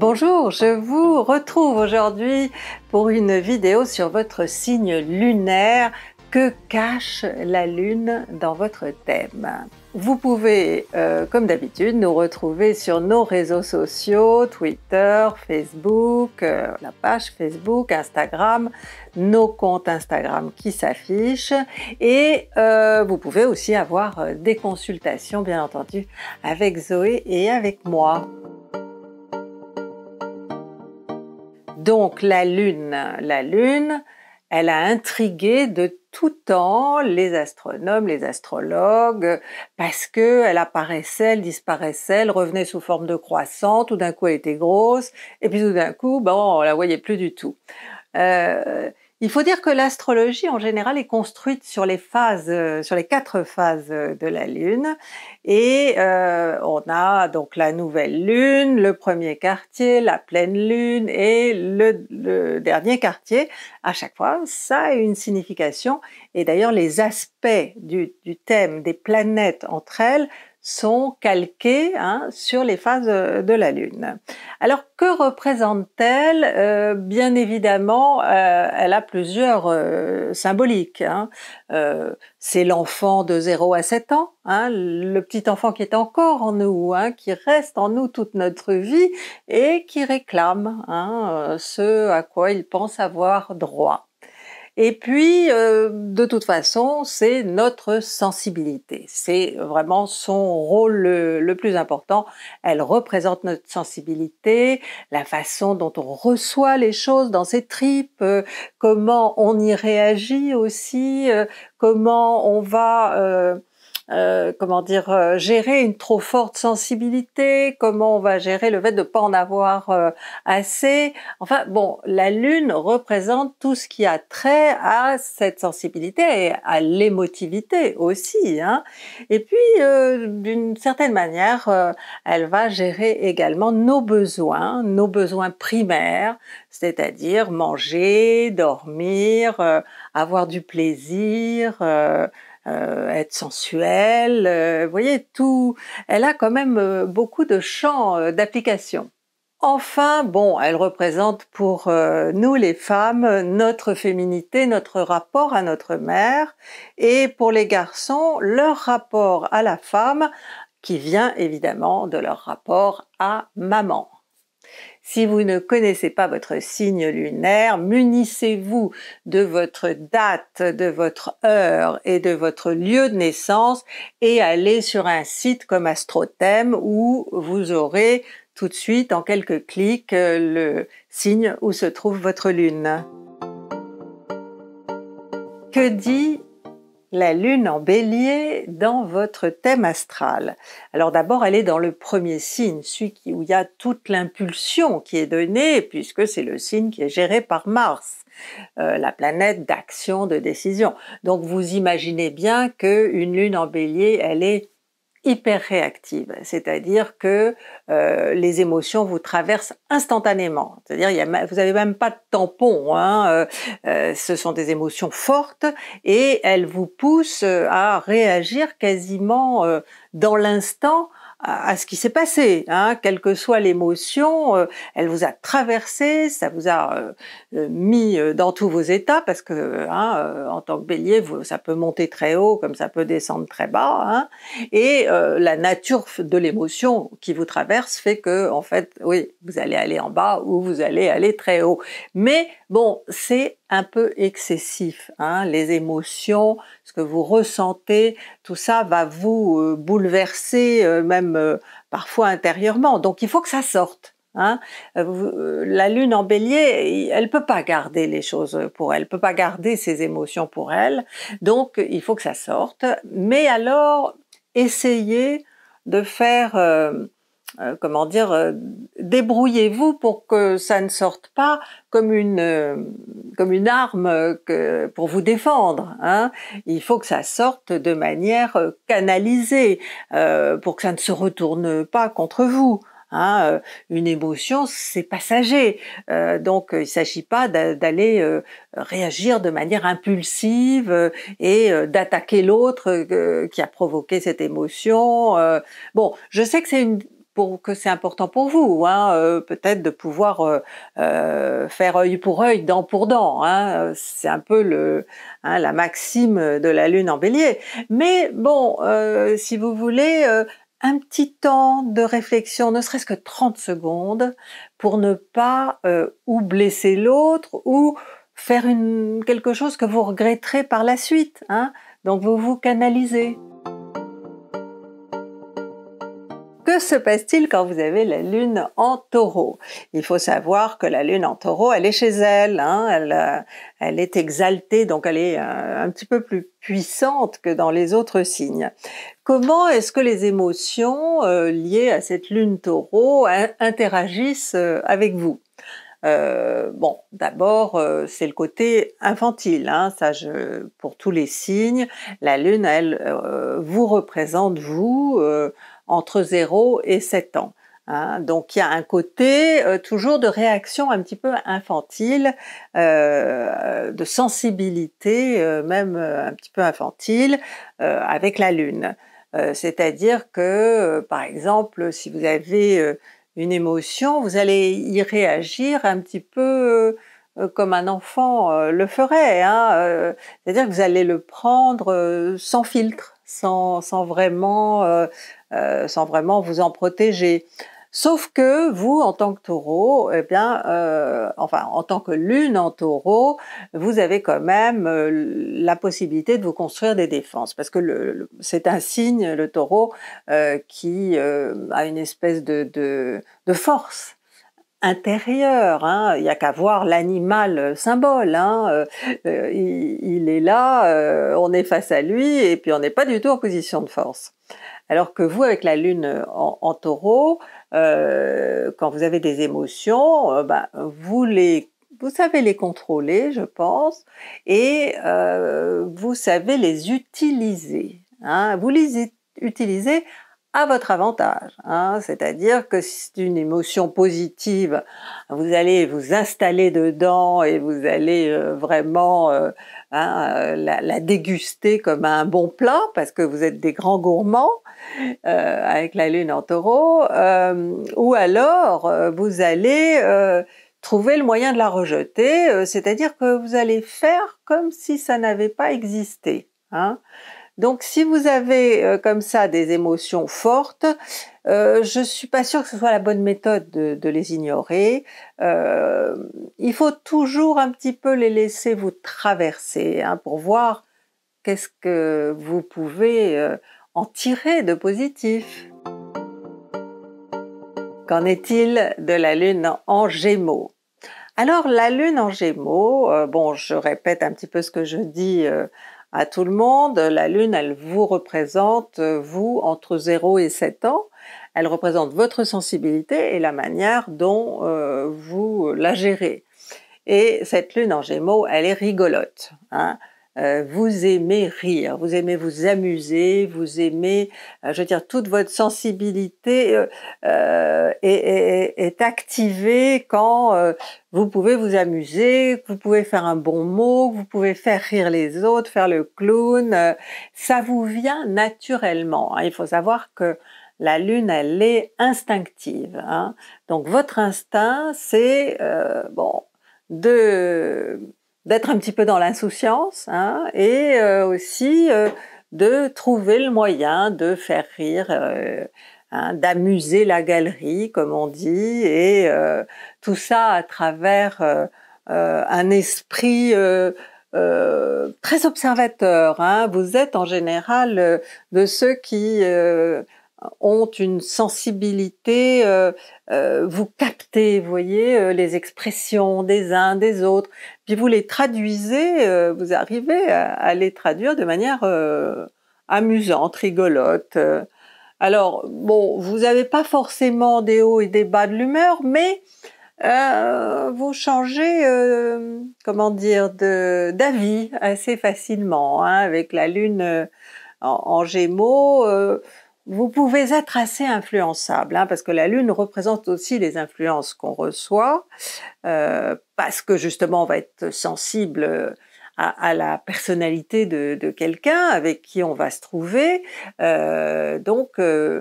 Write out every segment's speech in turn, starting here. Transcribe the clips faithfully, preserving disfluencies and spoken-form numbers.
Bonjour, je vous retrouve aujourd'hui pour une vidéo sur votre signe lunaire. Que cache la Lune dans votre thème? Vous pouvez, euh, comme d'habitude, nous retrouver sur nos réseaux sociaux, Twitter, Facebook, euh, la page Facebook, Instagram, nos comptes Instagram qui s'affichent. Et euh, vous pouvez aussi avoir des consultations, bien entendu, avec Zoé et avec moi. Donc la Lune, la Lune, elle a intrigué de tout temps les astronomes, les astrologues, parce qu'elle apparaissait, elle disparaissait, elle revenait sous forme de croissant, tout d'un coup elle était grosse, et puis tout d'un coup, ben, on ne la voyait plus du tout. Euh, il faut dire que l'astrologie en général est construite sur les phases, sur les quatre phases de la Lune, et euh, on a donc la nouvelle Lune, le premier quartier, la pleine Lune et le, le dernier quartier. À chaque fois, ça a une signification, et d'ailleurs les aspects du, du thème des planètes entre elles sont calqués hein, sur les phases de la Lune. Alors que représente-t-elle? euh, Bien évidemment, euh, elle a plusieurs euh, symboliques. Hein. Euh, c'est l'enfant de zéro à sept ans, hein, le petit enfant qui est encore en nous, hein, qui reste en nous toute notre vie et qui réclame hein, ce à quoi il pense avoir droit. Et puis, euh, de toute façon, c'est notre sensibilité. C'est vraiment son rôle le, le plus important. Elle représente notre sensibilité, la façon dont on reçoit les choses dans ses tripes, euh, comment on y réagit aussi, euh, comment on va... Euh, Euh, comment dire, euh, gérer une trop forte sensibilité, comment on va gérer le fait de ne pas en avoir euh, assez. Enfin bon, la Lune représente tout ce qui a trait à cette sensibilité et à l'émotivité aussi. Hein. Et puis, euh, d'une certaine manière, euh, elle va gérer également nos besoins, nos besoins primaires, c'est-à-dire manger, dormir, euh, avoir du plaisir, euh, Euh, être sensuelle, euh, vous voyez, tout, elle a quand même euh, beaucoup de champs euh, d'application. Enfin, bon, elle représente pour euh, nous les femmes notre féminité, notre rapport à notre mère, et pour les garçons, leur rapport à la femme, qui vient évidemment de leur rapport à maman. Si vous ne connaissez pas votre signe lunaire, munissez-vous de votre date, de votre heure et de votre lieu de naissance et allez sur un site comme AstroThème où vous aurez tout de suite, en quelques clics, le signe où se trouve votre lune. Que dit la Lune en Bélier dans votre thème astral? Alors d'abord, elle est dans le premier signe, celui où il y a toute l'impulsion qui est donnée, puisque c'est le signe qui est géré par Mars, euh, la planète d'action, de décision. Donc vous imaginez bien qu'une Lune en Bélier, elle est hyper réactive, c'est-à-dire que euh, les émotions vous traversent instantanément, c'est-à-dire vous n'avez même pas de tampon, hein, euh, euh, ce sont des émotions fortes et elles vous poussent à réagir quasiment euh, dans l'instant à ce qui s'est passé, hein. Quelle que soit l'émotion, euh, elle vous a traversé, ça vous a euh, mis dans tous vos états, parce que hein, euh, en tant que bélier, vous, ça peut monter très haut comme ça peut descendre très bas, hein. Et euh, la nature de l'émotion qui vous traverse fait que, en fait, oui, vous allez aller en bas ou vous allez aller très haut. Mais bon, c'est un peu excessif, hein. Les émotions, ce que vous ressentez, tout ça va vous euh, bouleverser, euh, même euh, parfois intérieurement. Donc il faut que ça sorte. Hein. Euh, la Lune en Bélier, elle peut pas garder les choses pour elle, elle peut pas garder ses émotions pour elle. Donc il faut que ça sorte. Mais alors, essayez de faire... Euh, Euh, comment dire, euh, débrouillez-vous pour que ça ne sorte pas comme une, euh, comme une arme que, pour vous défendre. Hein. Il faut que ça sorte de manière canalisée euh, pour que ça ne se retourne pas contre vous. Hein, euh, une émotion, c'est passager, euh, donc il ne s'agit pas d'aller euh, réagir de manière impulsive euh, et euh, d'attaquer l'autre euh, qui a provoqué cette émotion. Euh. Bon, je sais que c'est une... pour, que c'est important pour vous, hein, euh, peut-être de pouvoir euh, euh, faire œil pour œil, dent pour dent. Hein, c'est un peu le, hein, la maxime de la lune en bélier. Mais bon, euh, si vous voulez, euh, un petit temps de réflexion, ne serait-ce que trente secondes, pour ne pas euh, ou blesser l'autre ou faire une, quelque chose que vous regretterez par la suite. Hein. Donc vous vous canalisez. Que se passe-t-il quand vous avez la lune en taureau? Il faut savoir que la lune en taureau, elle est chez elle, hein, elle, elle est exaltée, donc elle est un, un petit peu plus puissante que dans les autres signes. Comment est-ce que les émotions euh, liées à cette lune taureau euh, interagissent euh, avec vous? Euh, bon, d'abord, euh, c'est le côté infantile, hein, ça, je, pour tous les signes, la lune, elle, euh, vous représente, vous, euh, entre zéro et sept ans. Hein. Donc, il y a un côté euh, toujours de réaction un petit peu infantile, euh, de sensibilité, euh, même euh, un petit peu infantile, euh, avec la lune. Euh, C'est-à-dire que, euh, par exemple, si vous avez... Euh, une émotion, vous allez y réagir un petit peu euh, comme un enfant euh, le ferait, hein, euh, c'est-à-dire que vous allez le prendre euh, sans filtre, sans, sans, vraiment, euh, euh, sans vraiment vous en protéger. Sauf que vous, en tant que taureau, eh bien, euh, enfin, en tant que lune en taureau, vous avez quand même euh, la possibilité de vous construire des défenses. Parce que le, le, c'est un signe, le taureau, euh, qui euh, a une espèce de, de, de force intérieure. Hein. Il n'y a qu'à voir l'animal symbole. Hein. Euh, il, il est là, euh, on est face à lui, et puis on n'est pas du tout en position de force. Alors que vous, avec la lune en, en taureau, euh, quand vous avez des émotions, euh, ben, vous, les, vous savez les contrôler, je pense, et euh, vous savez les utiliser. Hein, vous les utilisez à votre avantage. Hein, c'est-à-dire que si c'est une émotion positive, vous allez vous installer dedans et vous allez euh, vraiment... Euh, Hein, la, la déguster comme un bon plat, parce que vous êtes des grands gourmands euh, avec la lune en taureau, euh, ou alors euh, vous allez euh, trouver le moyen de la rejeter, euh, c'est-à-dire que vous allez faire comme si ça n'avait pas existé. Hein. Donc si vous avez euh, comme ça des émotions fortes, euh, je ne suis pas sûre que ce soit la bonne méthode de, de les ignorer. Euh, il faut toujours un petit peu les laisser vous traverser, hein, pour voir qu'est-ce que vous pouvez euh, en tirer de positif. Qu'en est-il de la lune en Gémeaux? Alors la lune en Gémeaux, euh, bon, je répète un petit peu ce que je dis euh, à tout le monde, la lune, elle vous représente, vous, entre zéro et sept ans, elle représente votre sensibilité et la manière dont euh, vous la gérez. Et cette lune en Gémeaux, elle est rigolote. Hein. Euh, vous aimez rire, vous aimez vous amuser, vous aimez, euh, je veux dire, toute votre sensibilité euh, euh, est, est, est activée quand euh, vous pouvez vous amuser, vous pouvez faire un bon mot, vous pouvez faire rire les autres, faire le clown, euh, ça vous vient naturellement. Hein. Il faut savoir que la lune, elle est instinctive. Hein. Donc votre instinct, c'est euh, bon de... d'être un petit peu dans l'insouciance, hein, et euh, aussi euh, de trouver le moyen de faire rire, euh, hein, d'amuser la galerie, comme on dit, et euh, tout ça à travers euh, euh, un esprit euh, euh, très observateur. Hein. Vous êtes en général euh, de ceux qui... Euh, ont une sensibilité, euh, euh, vous captez, vous voyez, euh, les expressions des uns, des autres, puis vous les traduisez, euh, vous arrivez à, à les traduire de manière euh, amusante, rigolote. Alors, bon, vous n'avez pas forcément des hauts et des bas de l'humeur, mais euh, vous changez, euh, comment dire, de d'avis assez facilement, hein, avec la lune euh, en, en Gémeaux. Euh, Vous pouvez être assez influençable, hein, parce que la lune représente aussi les influences qu'on reçoit, euh, parce que justement on va être sensible à, à la personnalité de, de quelqu'un avec qui on va se trouver. Euh, donc euh,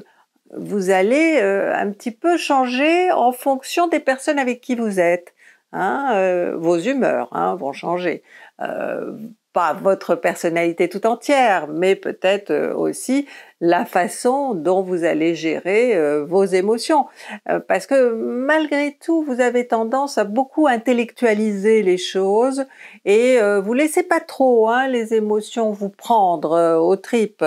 vous allez euh, un petit peu changer en fonction des personnes avec qui vous êtes. Hein, euh, vos humeurs hein, vont changer. Euh, pas votre personnalité tout entière, mais peut-être euh, aussi la façon dont vous allez gérer euh, vos émotions. Euh, parce que malgré tout, vous avez tendance à beaucoup intellectualiser les choses et euh, vous laissez pas trop hein, les émotions vous prendre euh, aux tripes.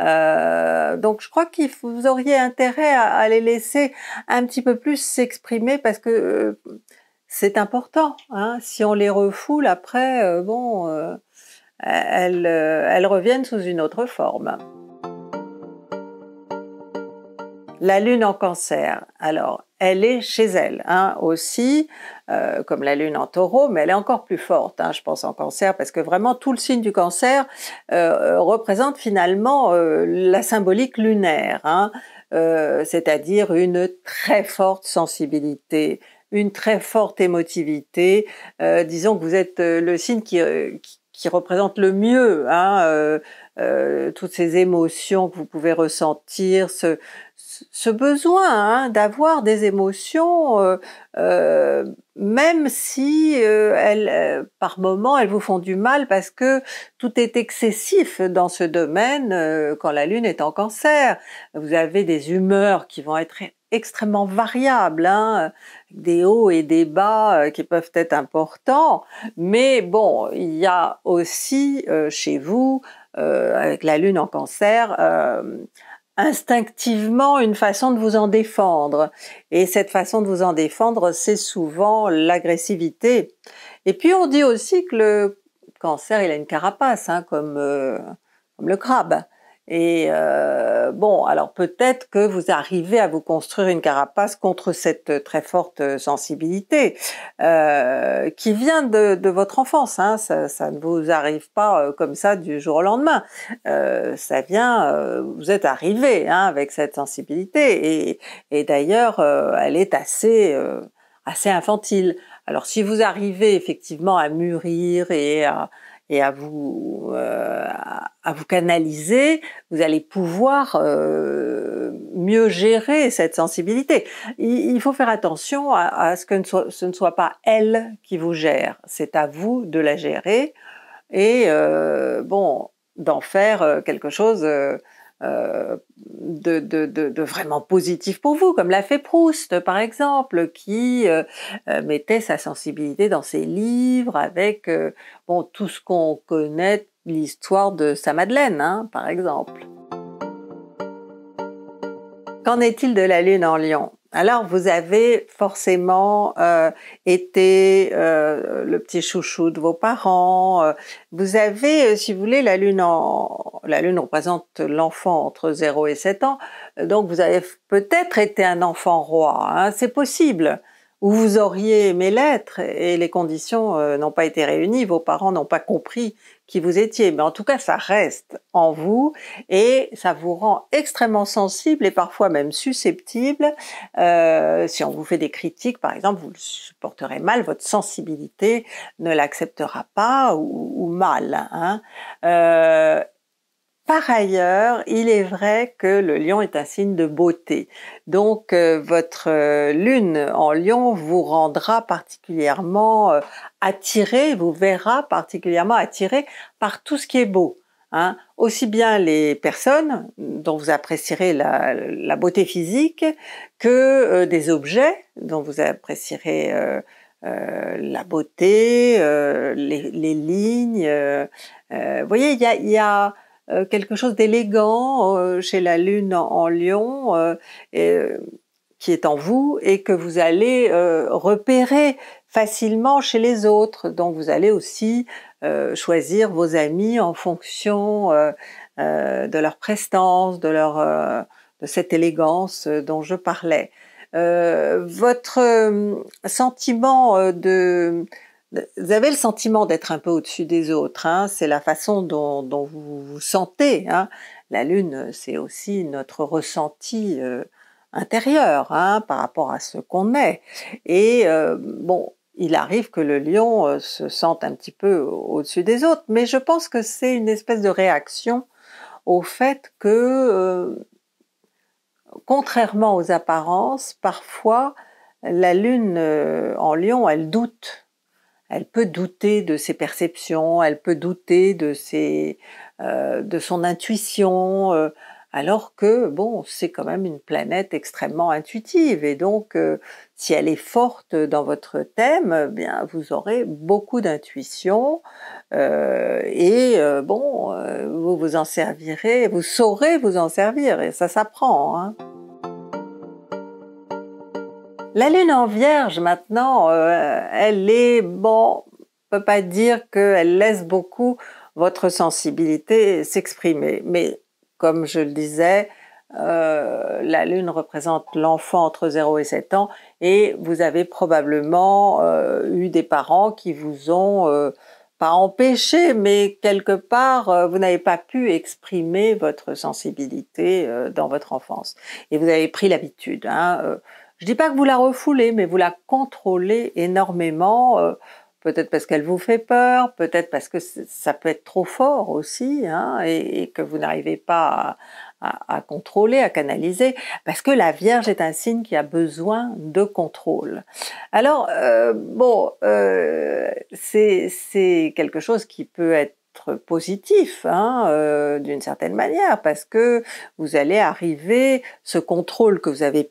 Euh, donc je crois que vous auriez intérêt à, à les laisser un petit peu plus s'exprimer parce que euh, c'est important. Hein, si on les refoule, après, euh, bon, euh, elles, euh, elles reviennent sous une autre forme. La lune en cancer, alors elle est chez elle hein, aussi, euh, comme la lune en taureau, mais elle est encore plus forte, hein, je pense en cancer, parce que vraiment tout le signe du cancer euh, représente finalement euh, la symbolique lunaire, hein, euh, c'est-à-dire une très forte sensibilité, une très forte émotivité. Euh, disons que vous êtes le signe qui, qui qui représente le mieux hein, euh, euh, toutes ces émotions que vous pouvez ressentir, ce, ce besoin hein, d'avoir des émotions, euh, euh, même si euh, elles, euh, par moments elles vous font du mal parce que tout est excessif dans ce domaine euh, quand la lune est en cancer. Vous avez des humeurs qui vont être extrêmement variables, hein, des hauts et des bas euh, qui peuvent être importants, mais bon, il y a aussi euh, chez vous, euh, avec la lune en cancer, euh, instinctivement une façon de vous en défendre, et cette façon de vous en défendre, c'est souvent l'agressivité. Et puis on dit aussi que le cancer, il a une carapace, hein, comme, euh, comme le crabe. Et euh, bon, alors peut-être que vous arrivez à vous construire une carapace contre cette très forte sensibilité euh, qui vient de, de votre enfance, hein, ça, ça ne vous arrive pas comme ça du jour au lendemain, euh, ça vient, euh, vous êtes arrivé hein, avec cette sensibilité et, et d'ailleurs euh, elle est assez, euh, assez infantile. Alors si vous arrivez effectivement à mûrir et à et à vous, euh, à vous canaliser, vous allez pouvoir euh, mieux gérer cette sensibilité. Il, il faut faire attention à, à ce que ne soit, ce ne soit pas elle qui vous gère, c'est à vous de la gérer et euh, bon, d'en faire quelque chose euh, euh, de, de, de, de vraiment positif pour vous, comme l'a fait Proust par exemple, qui euh, mettait sa sensibilité dans ses livres avec euh, bon, tout ce qu'on connaît, l'histoire de sa Madeleine hein, par exemple. Qu'en est-il de la lune en Lion? Alors vous avez forcément euh, été euh, le petit chouchou de vos parents, euh, vous avez, si vous voulez, la lune en... la lune représente l'enfant entre zéro et sept ans, donc vous avez peut-être été un enfant roi, hein, c'est possible, ou vous auriez aimé l'être et les conditions euh, n'ont pas été réunies, vos parents n'ont pas compris qui vous étiez, mais en tout cas ça reste en vous et ça vous rend extrêmement sensible et parfois même susceptible. Euh, si on vous fait des critiques par exemple, vous le supporterez mal, votre sensibilité ne l'acceptera pas ou, ou mal. Hein. Euh, Par ailleurs, il est vrai que le lion est un signe de beauté, donc euh, votre euh, lune en lion vous rendra particulièrement euh, attiré, vous verra particulièrement attiré par tout ce qui est beau, hein. Aussi bien les personnes dont vous apprécierez la, la beauté physique que euh, des objets dont vous apprécierez euh, Euh, la beauté, euh, les, les lignes, euh, euh, vous voyez, il y a, y a Euh, quelque chose d'élégant euh, chez la lune en, en Lion euh, et, euh, qui est en vous et que vous allez euh, repérer facilement chez les autres, donc vous allez aussi euh, choisir vos amis en fonction euh, euh, de leur prestance, de leur euh, de cette élégance dont je parlais. Euh, votre euh, sentiment euh, de vous avez le sentiment d'être un peu au-dessus des autres, hein, c'est la façon dont, dont vous vous sentez. Hein. La lune, c'est aussi notre ressenti euh, intérieur hein, par rapport à ce qu'on est. Et euh, bon, il arrive que le lion euh, se sente un petit peu au-dessus des autres, mais je pense que c'est une espèce de réaction au fait que... Euh, contrairement aux apparences, parfois la Lune euh, en Lion, elle doute. Elle peut douter de ses perceptions, elle peut douter de, ses, euh, de son intuition, euh, alors que, bon, c'est quand même une planète extrêmement intuitive. Et donc, euh, si elle est forte dans votre thème, eh bien, vous aurez beaucoup d'intuition. Euh, et, euh, bon, euh, vous vous en servirez, vous saurez vous en servir. Et ça s'apprend, hein. La Lune en Vierge, maintenant, euh, elle est, bon, on ne peut pas dire qu'elle laisse beaucoup votre sensibilité s'exprimer. Mais, comme je le disais, euh, la Lune représente l'enfant entre zéro et sept ans et vous avez probablement euh, eu des parents qui vous ont, euh, pas empêché, mais quelque part, euh, vous n'avez pas pu exprimer votre sensibilité euh, dans votre enfance. Et vous avez pris l'habitude, hein, euh, je ne dis pas que vous la refoulez, mais vous la contrôlez énormément, euh, peut-être parce qu'elle vous fait peur, peut-être parce que ça peut être trop fort aussi, hein, et, et que vous n'arrivez pas à, à, à contrôler, à canaliser, parce que la Vierge est un signe qui a besoin de contrôle. Alors, euh, bon, euh, c'est quelque chose qui peut être positif, hein, euh, d'une certaine manière, parce que vous allez arriver, ce contrôle que vous avez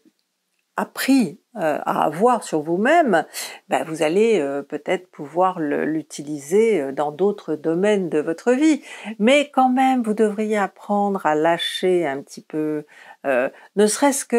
appris euh, à avoir sur vous-même, ben vous allez euh, peut-être pouvoir l'utiliser dans d'autres domaines de votre vie. Mais quand même, vous devriez apprendre à lâcher un petit peu, euh, ne serait-ce que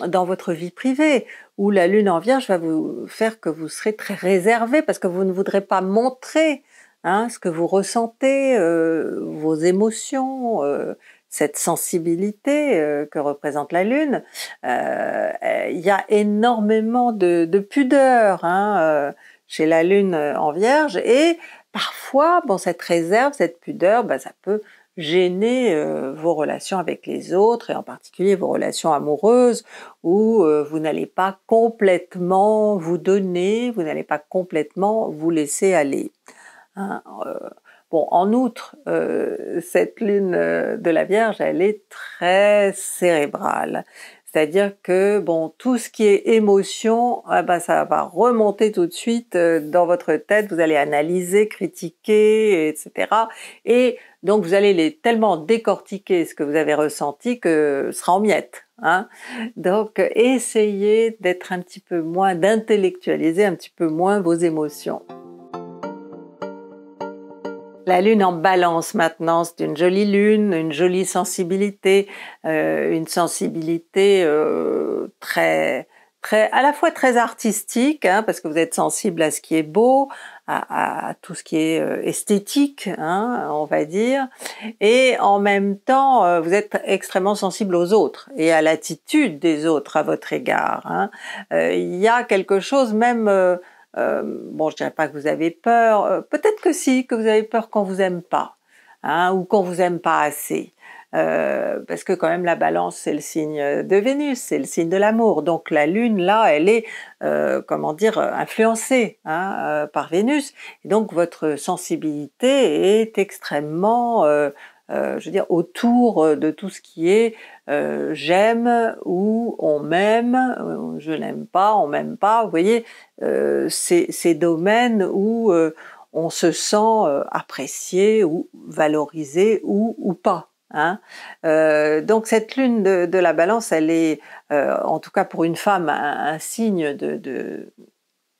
euh, dans votre vie privée, où la Lune en Vierge va vous faire que vous serez très réservé, parce que vous ne voudrez pas montrer, hein, ce que vous ressentez, euh, vos émotions, euh, cette sensibilité euh, que représente la Lune. Euh, il y a énormément de, de pudeur, hein, euh, chez la Lune en Vierge, et parfois, bon, cette réserve, cette pudeur, ben, ça peut gêner euh, vos relations avec les autres, et en particulier vos relations amoureuses, où euh, vous n'allez pas complètement vous donner, vous n'allez pas complètement vous laisser aller. Hein, euh, Bon, en outre, euh, cette Lune de la Vierge, elle est très cérébrale. C'est-à-dire que, bon, tout ce qui est émotion, eh ben, ça va remonter tout de suite euh, dans votre tête. Vous allez analyser, critiquer, et cetera. Et donc, vous allez les, tellement décortiquer ce que vous avez ressenti que ce sera en miettes, hein. Donc, essayez d'être un petit peu moins, d'intellectualiser un petit peu moins vos émotions. La Lune en Balance maintenant, c'est une jolie Lune, une jolie sensibilité, euh, une sensibilité euh, très, très, à la fois très artistique, hein, parce que vous êtes sensible à ce qui est beau, à, à tout ce qui est euh, esthétique, hein, on va dire, et en même temps, euh, vous êtes extrêmement sensible aux autres et à l'attitude des autres à votre égard, hein. Euh, y a quelque chose même... Euh, Euh, bon, je dirais pas que vous avez peur, euh, peut-être que si, que vous avez peur qu'on vous aime pas, hein, ou qu'on vous aime pas assez, euh, parce que quand même la Balance, c'est le signe de Vénus, c'est le signe de l'amour, donc la Lune là, elle est, euh, comment dire, influencée, hein, euh, par Vénus, et donc votre sensibilité est extrêmement, euh, euh, je veux dire, autour de tout ce qui est Euh, j'aime ou on m'aime, je n'aime pas, on m'aime pas, vous voyez, euh, ces, ces domaines où euh, on se sent euh, apprécié ou valorisé ou, ou pas, hein. Euh, donc cette Lune de, de la Balance, elle est, euh, en tout cas pour une femme, un, un signe de, de,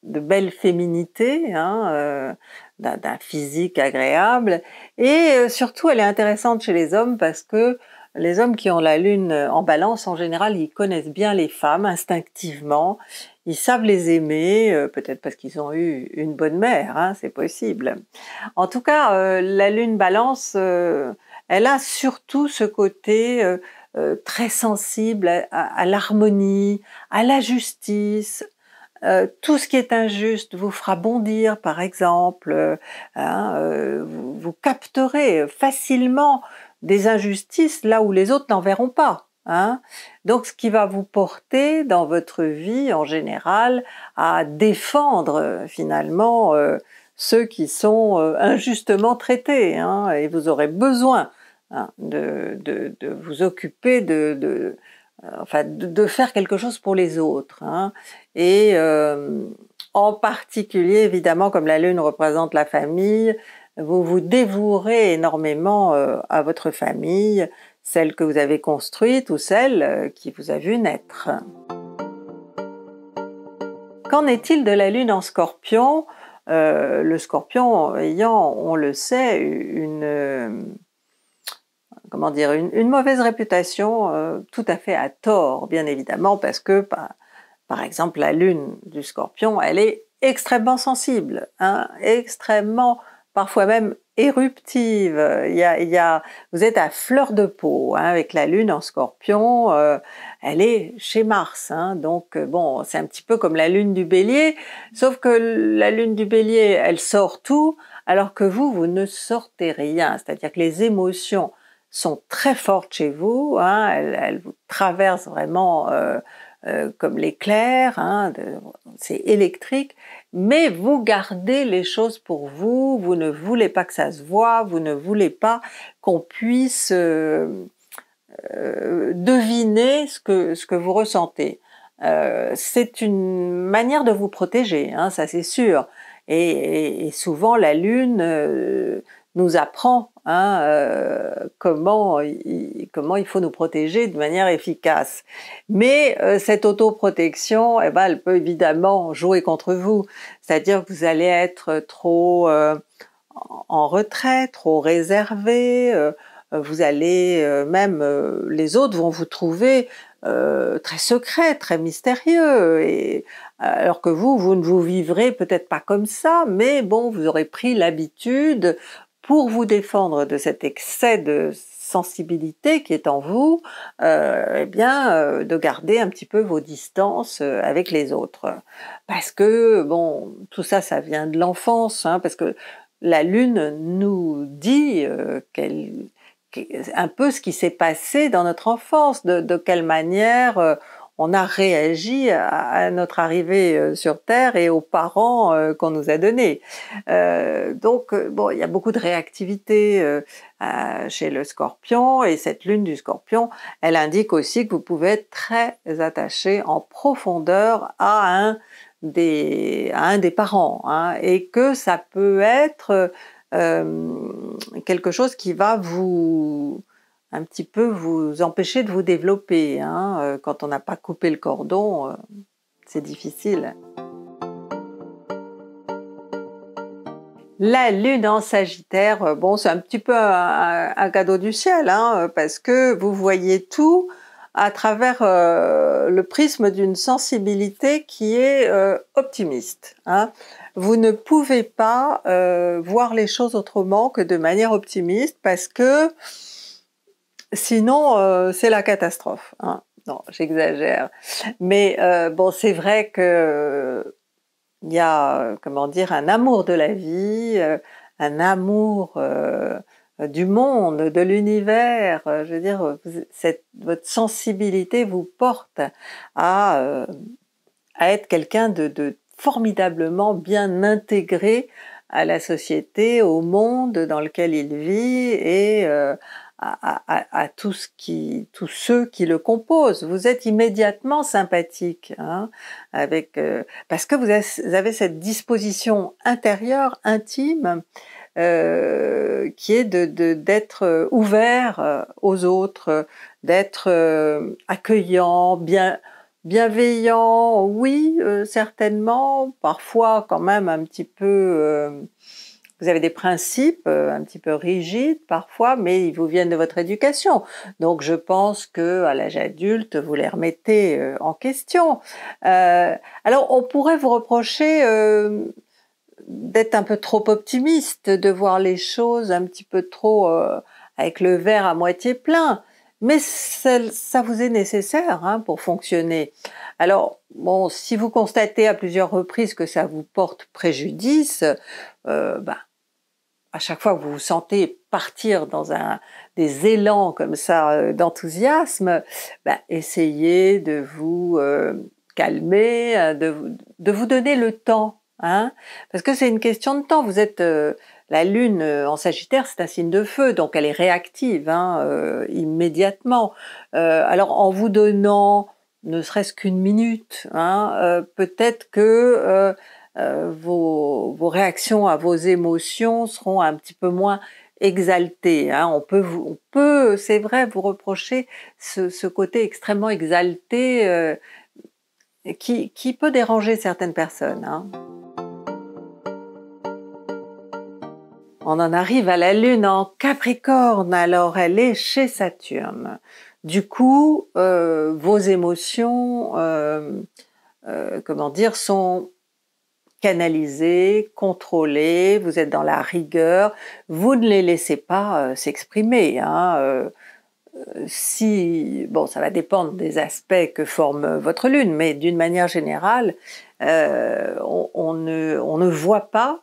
de belle féminité, hein, euh, d'un physique agréable, et euh, surtout elle est intéressante chez les hommes parce que les hommes qui ont la Lune en Balance, en général, ils connaissent bien les femmes instinctivement, ils savent les aimer, euh, peut-être parce qu'ils ont eu une bonne mère, hein, c'est possible. En tout cas, euh, la Lune Balance, euh, elle a surtout ce côté euh, euh, très sensible à, à, à l'harmonie, à la justice. Euh, tout ce qui est injuste vous fera bondir, par exemple, euh, hein, euh, vous, vous capterez facilement des injustices là où les autres n'en verront pas, hein. Donc ce qui va vous porter dans votre vie en général à défendre finalement euh, ceux qui sont euh, injustement traités, hein, et vous aurez besoin, hein, de, de, de vous occuper de, de, euh, enfin, de, de faire quelque chose pour les autres. Hein. Et euh, en particulier, évidemment, comme la Lune représente la famille, vous vous dévouerez énormément euh, à votre famille, celle que vous avez construite ou celle euh, qui vous a vu naître. Qu'en est-il de la Lune en Scorpion ? Euh, le Scorpion ayant, on le sait, une, euh, comment dire, une, une mauvaise réputation, euh, tout à fait à tort, bien évidemment, parce que, par, par exemple, la Lune du Scorpion, elle est extrêmement sensible, hein, extrêmement, parfois même éruptive. Il y a, il y a, vous êtes à fleur de peau, hein, avec la Lune en Scorpion, euh, elle est chez Mars, hein, donc bon, c'est un petit peu comme la Lune du Bélier, sauf que la Lune du Bélier, elle sort tout, alors que vous, vous ne sortez rien, c'est-à-dire que les émotions sont très fortes chez vous, hein, elles, elles vous traversent vraiment euh, euh, comme l'éclair, hein, c'est électrique, mais vous gardez les choses pour vous, vous ne voulez pas que ça se voie, vous ne voulez pas qu'on puisse euh, euh, deviner ce que, ce que vous ressentez. Euh, c'est une manière de vous protéger, hein, ça c'est sûr, et, et, et souvent la Lune euh, nous apprend hein, euh, comment, il, comment il faut nous protéger de manière efficace. Mais euh, cette autoprotection, eh ben, elle peut évidemment jouer contre vous, c'est-à-dire que vous allez être trop euh, en retrait, trop réservé, euh, vous allez euh, même, euh, les autres vont vous trouver euh, très secret, très mystérieux, et, alors que vous, vous ne vous vivrez peut-être pas comme ça, mais bon, vous aurez pris l'habitude. Pour vous défendre de cet excès de sensibilité qui est en vous, euh, eh bien, euh, de garder un petit peu vos distances euh, avec les autres. Parce que, bon, tout ça, ça vient de l'enfance, hein, parce que la Lune nous dit euh, qu'elle, qu'elle, un peu ce qui s'est passé dans notre enfance, de, de quelle manière euh, on a réagi à, à notre arrivée sur Terre et aux parents euh, qu'on nous a donnés. Euh, donc, bon, il y a beaucoup de réactivité euh, à, chez le Scorpion, et cette Lune du Scorpion, elle indique aussi que vous pouvez être très attaché en profondeur à un des, à un des parents, hein, et que ça peut être euh, quelque chose qui va vous... un petit peu vous empêcher de vous développer. Hein. Quand on n'a pas coupé le cordon, c'est difficile. La Lune en Sagittaire, bon, c'est un petit peu un, un cadeau du ciel, hein, parce que vous voyez tout à travers euh, le prisme d'une sensibilité qui est euh, optimiste. Hein. Vous ne pouvez pas euh, voir les choses autrement que de manière optimiste, parce que sinon, euh, c'est la catastrophe. Hein. Non, j'exagère. Mais euh, bon, c'est vrai que il euh, y a, comment dire, un amour de la vie, euh, un amour euh, du monde, de l'univers. Euh, je veux dire, cette, votre sensibilité vous porte à, euh, à être quelqu'un de, de formidablement bien intégré à la société, au monde dans lequel il vit, et euh, à, à, à tout ce qui, tous ceux qui le composent. Vous êtes immédiatement sympathique, hein, avec, euh, parce que vous avez cette disposition intérieure, intime, euh, qui est de, de, d'être ouvert aux autres, d'être euh, accueillant, bien, bienveillant, oui, euh, certainement, parfois quand même un petit peu... Euh, vous avez des principes un petit peu rigides parfois, mais ils vous viennent de votre éducation. Donc je pense que à l'âge adulte, vous les remettez en question. Euh, alors on pourrait vous reprocher euh, d'être un peu trop optimiste, de voir les choses un petit peu trop euh, avec le verre à moitié plein. Mais ça, ça vous est nécessaire, hein, pour fonctionner. Alors, bon, si vous constatez à plusieurs reprises que ça vous porte préjudice, euh, bah, à chaque fois que vous vous sentez partir dans un, des élans comme ça euh, d'enthousiasme, bah, essayez de vous euh, calmer, de, de vous donner le temps, hein, parce que c'est une question de temps. Vous êtes... Euh, La Lune en Sagittaire, c'est un signe de feu, donc elle est réactive hein, euh, immédiatement. Euh, alors en vous donnant ne serait-ce qu'une minute, hein, euh, peut-être que euh, euh, vos, vos réactions à vos émotions seront un petit peu moins exalté, hein. On peut, vous, on peut, c'est vrai, vous reprocher ce, ce côté extrêmement exalté euh, qui, qui peut déranger certaines personnes. Hein. On en arrive à la Lune en Capricorne, alors elle est chez Saturne. Du coup, euh, vos émotions, euh, euh, comment dire, sont canalisé, contrôlé, vous êtes dans la rigueur, vous ne les laissez pas euh, s'exprimer. Hein, euh, si, bon, ça va dépendre des aspects que forme votre Lune, mais d'une manière générale, euh, on, on, ne, on ne voit pas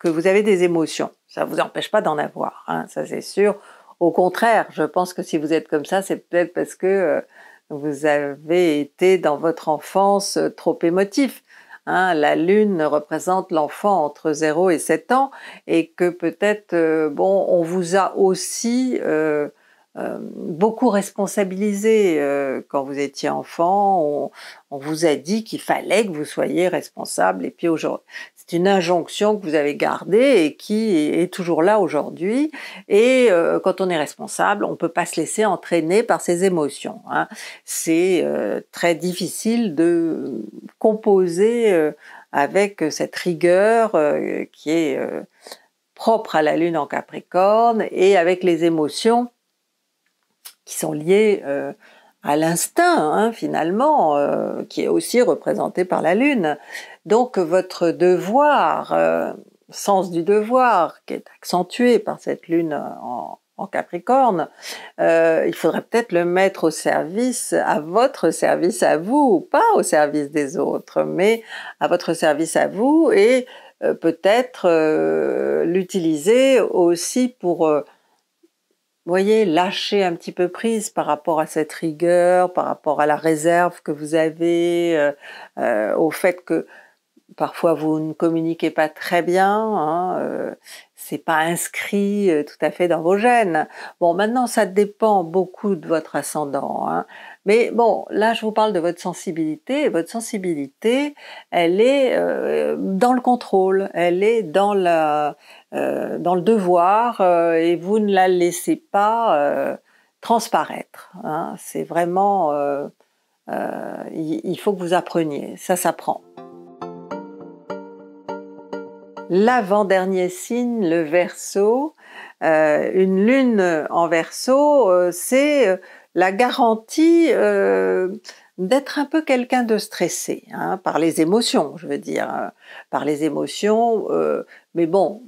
que vous avez des émotions. Ça ne vous empêche pas d'en avoir, hein, ça c'est sûr. Au contraire, je pense que si vous êtes comme ça, c'est peut-être parce que euh, vous avez été dans votre enfance euh, trop émotif. Hein, la Lune représente l'enfant entre zéro et sept ans et que peut-être euh, bon, on vous a aussi euh, euh, beaucoup responsabilisé euh, quand vous étiez enfant, on, on vous a dit qu'il fallait que vous soyez responsable et puis aujourd'hui, c'est une injonction que vous avez gardée et qui est, est toujours là aujourd'hui et euh, quand on est responsable, on ne peut pas se laisser entraîner par ses émotions. Hein. C'est euh, très difficile de composer euh, avec cette rigueur euh, qui est euh, propre à la Lune en Capricorne et avec les émotions qui sont liées euh, à l'instinct, hein, finalement, euh, qui est aussi représenté par la Lune. Donc votre devoir, euh, sens du devoir, qui est accentué par cette Lune en, en Capricorne, euh, il faudrait peut-être le mettre au service, à votre service à vous, pas au service des autres, mais à votre service à vous, et euh, peut-être euh, l'utiliser aussi pour... Euh, Vous voyez, lâchez un petit peu prise par rapport à cette rigueur, par rapport à la réserve que vous avez, euh, euh, au fait que parfois vous ne communiquez pas très bien, hein, euh, c'est pas inscrit euh, tout à fait dans vos gènes. Bon, maintenant ça dépend beaucoup de votre ascendant, hein, mais bon, là je vous parle de votre sensibilité, et votre sensibilité, elle est euh, dans le contrôle, elle est dans la... Euh, dans le devoir euh, et vous ne la laissez pas euh, transparaître. Hein. C'est vraiment... Euh, euh, il faut que vous appreniez, ça s'apprend. L'avant-dernier signe, le Verseau, euh, une Lune en Verseau, euh, c'est la garantie euh, d'être un peu quelqu'un de stressé, hein, par les émotions, je veux dire, hein, par les émotions, euh, mais bon...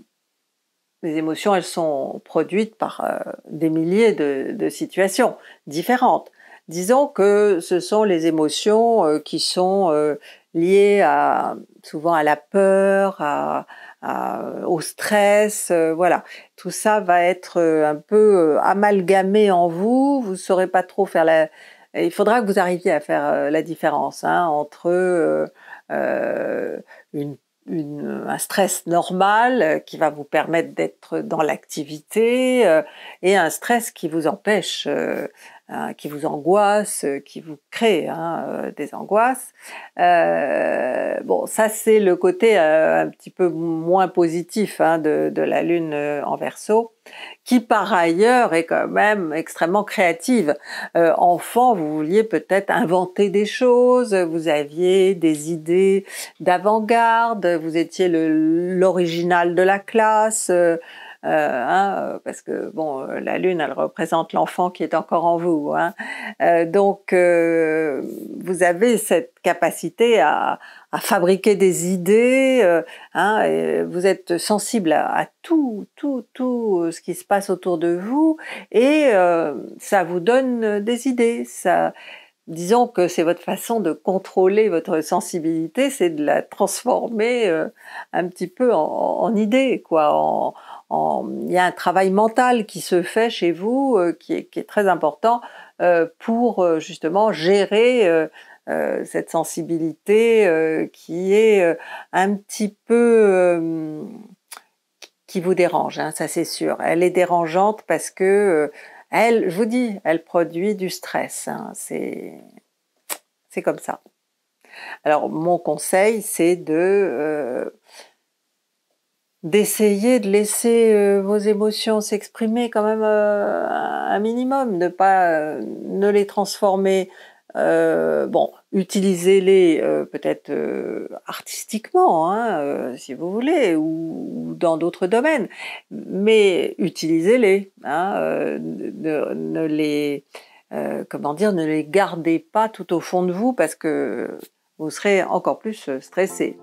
Les émotions, elles sont produites par euh, des milliers de, de situations différentes. Disons que ce sont les émotions euh, qui sont euh, liées à, souvent à la peur, à, à, au stress, euh, voilà. Tout ça va être euh, un peu euh, amalgamé en vous, vous ne saurez pas trop faire la... Il faudra que vous arriviez à faire euh, la différence hein, entre euh, euh, une Une, un stress normal qui va vous permettre d'être dans l'activité euh, et un stress qui vous empêche, euh, hein, qui vous angoisse, euh, qui vous crée hein, euh, des angoisses. Euh, bon, ça c'est le côté euh, un petit peu moins positif hein, de, de la Lune en Verseau, qui par ailleurs est quand même extrêmement créative. Euh, enfant, vous vouliez peut-être inventer des choses, vous aviez des idées d'avant-garde, vous étiez l'original de la classe, euh, hein, parce que bon, la Lune, elle représente l'enfant qui est encore en vous. Hein. Euh, donc, euh, vous avez cette capacité à, à fabriquer des idées, euh, hein, et vous êtes sensible à, à tout, tout, tout ce qui se passe autour de vous, et euh, ça vous donne des idées. Ça, disons que c'est votre façon de contrôler votre sensibilité, c'est de la transformer euh, un petit peu en, en idée, quoi. En, en, il y a un travail mental qui se fait chez vous, euh, qui, est, qui est très important euh, pour euh, justement gérer euh, Euh, cette sensibilité euh, qui est euh, un petit peu euh, qui vous dérange, hein, ça c'est sûr. Elle est dérangeante parce que, euh, elle, je vous dis, elle produit du stress, hein, c'est c'est comme ça. Alors mon conseil, c'est de euh, d'essayer de laisser euh, vos émotions s'exprimer quand même euh, un minimum, ne pas euh, ne les transformer. Euh, bon, utilisez-les euh, peut-être euh, artistiquement, hein, euh, si vous voulez, ou, ou dans d'autres domaines, mais utilisez-les, hein, euh, ne, ne les euh, comment dire, ne les gardez pas tout au fond de vous parce que vous serez encore plus stressé.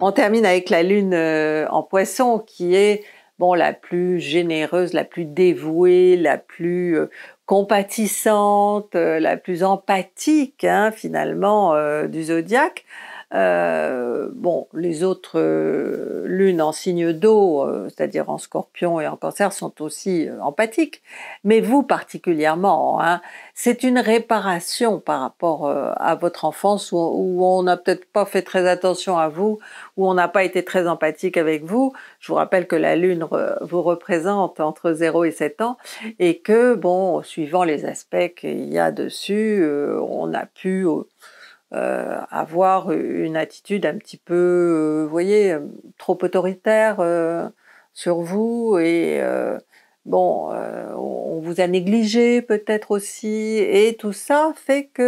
On termine avec la lune euh, en Poisson, qui est bon, la plus généreuse, la plus dévouée, la plus euh, compatissante, la plus empathique, hein, finalement, euh, du zodiaque. Euh, bon, les autres euh, lunes en signe d'eau, euh, c'est-à-dire en Scorpion et en Cancer, sont aussi euh, empathiques, mais vous particulièrement, hein, c'est une réparation par rapport euh, à votre enfance où, où on n'a peut-être pas fait très attention à vous, où on n'a pas été très empathique avec vous. Je vous rappelle que la lune re, vous représente entre zéro et sept ans et que, bon, suivant les aspects qu'il y a dessus, euh, on a pu euh, euh, avoir une attitude un petit peu, euh, vous voyez, trop autoritaire euh, sur vous et euh, bon, euh, on vous a négligé peut-être aussi, et tout ça fait que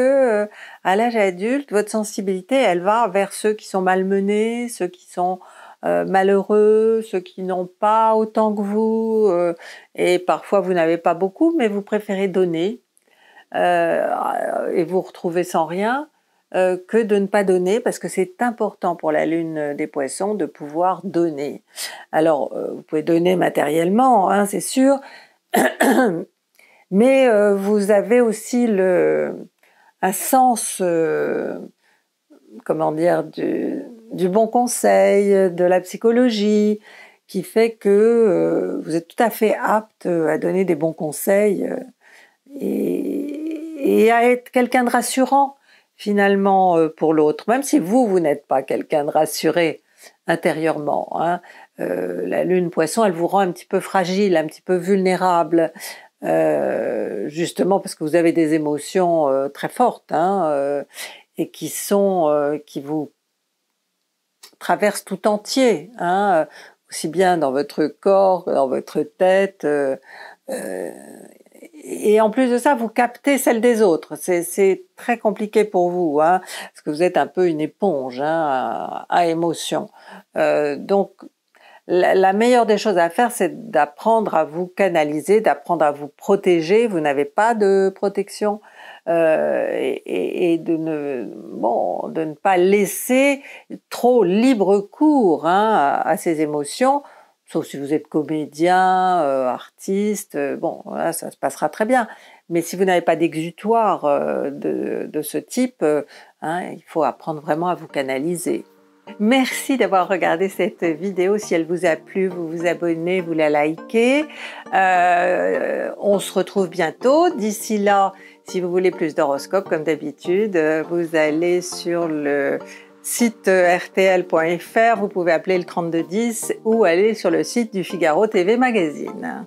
euh, à l'âge adulte, votre sensibilité, elle va vers ceux qui sont malmenés, ceux qui sont euh, malheureux, ceux qui n'ont pas autant que vous, euh, et parfois vous n'avez pas beaucoup, mais vous préférez donner euh, et vous retrouvez sans rien, euh, que de ne pas donner, parce que c'est important pour la lune des Poissons de pouvoir donner. Alors, euh, vous pouvez donner matériellement, hein, c'est sûr, mais euh, vous avez aussi le, un sens, euh, comment dire, du, du bon conseil, de la psychologie, qui fait que euh, vous êtes tout à fait apte à donner des bons conseils euh, et, et à être quelqu'un de rassurant, finalement, euh, pour l'autre, même si vous, vous n'êtes pas quelqu'un de rassuré intérieurement, hein. Euh, la lune Poisson, elle vous rend un petit peu fragile, un petit peu vulnérable, euh, justement parce que vous avez des émotions euh, très fortes, hein, euh, et qui sont, euh, qui vous traversent tout entier, hein, aussi bien dans votre corps, dans votre tête, euh, euh, et en plus de ça, vous captez celle des autres. C'est très compliqué pour vous, hein, parce que vous êtes un peu une éponge, hein, à, à émotion. Euh, donc, la, la meilleure des choses à faire, c'est d'apprendre à vous canaliser, d'apprendre à vous protéger. Vous n'avez pas de protection, euh, et, et de ne bon, de ne pas laisser trop libre cours, hein, à, à ces émotions. Sauf si vous êtes comédien, euh, artiste, euh, bon, voilà, ça se passera très bien. Mais si vous n'avez pas d'exutoire euh, de, de ce type, euh, hein, il faut apprendre vraiment à vous canaliser. Merci d'avoir regardé cette vidéo. Si elle vous a plu, vous vous abonnez, vous la likez. Euh, on se retrouve bientôt. D'ici là, si vous voulez plus d'horoscopes, comme d'habitude, vous allez sur le site r t l point f r, vous pouvez appeler le trente-deux dix ou aller sur le site du Figaro T V Magazine.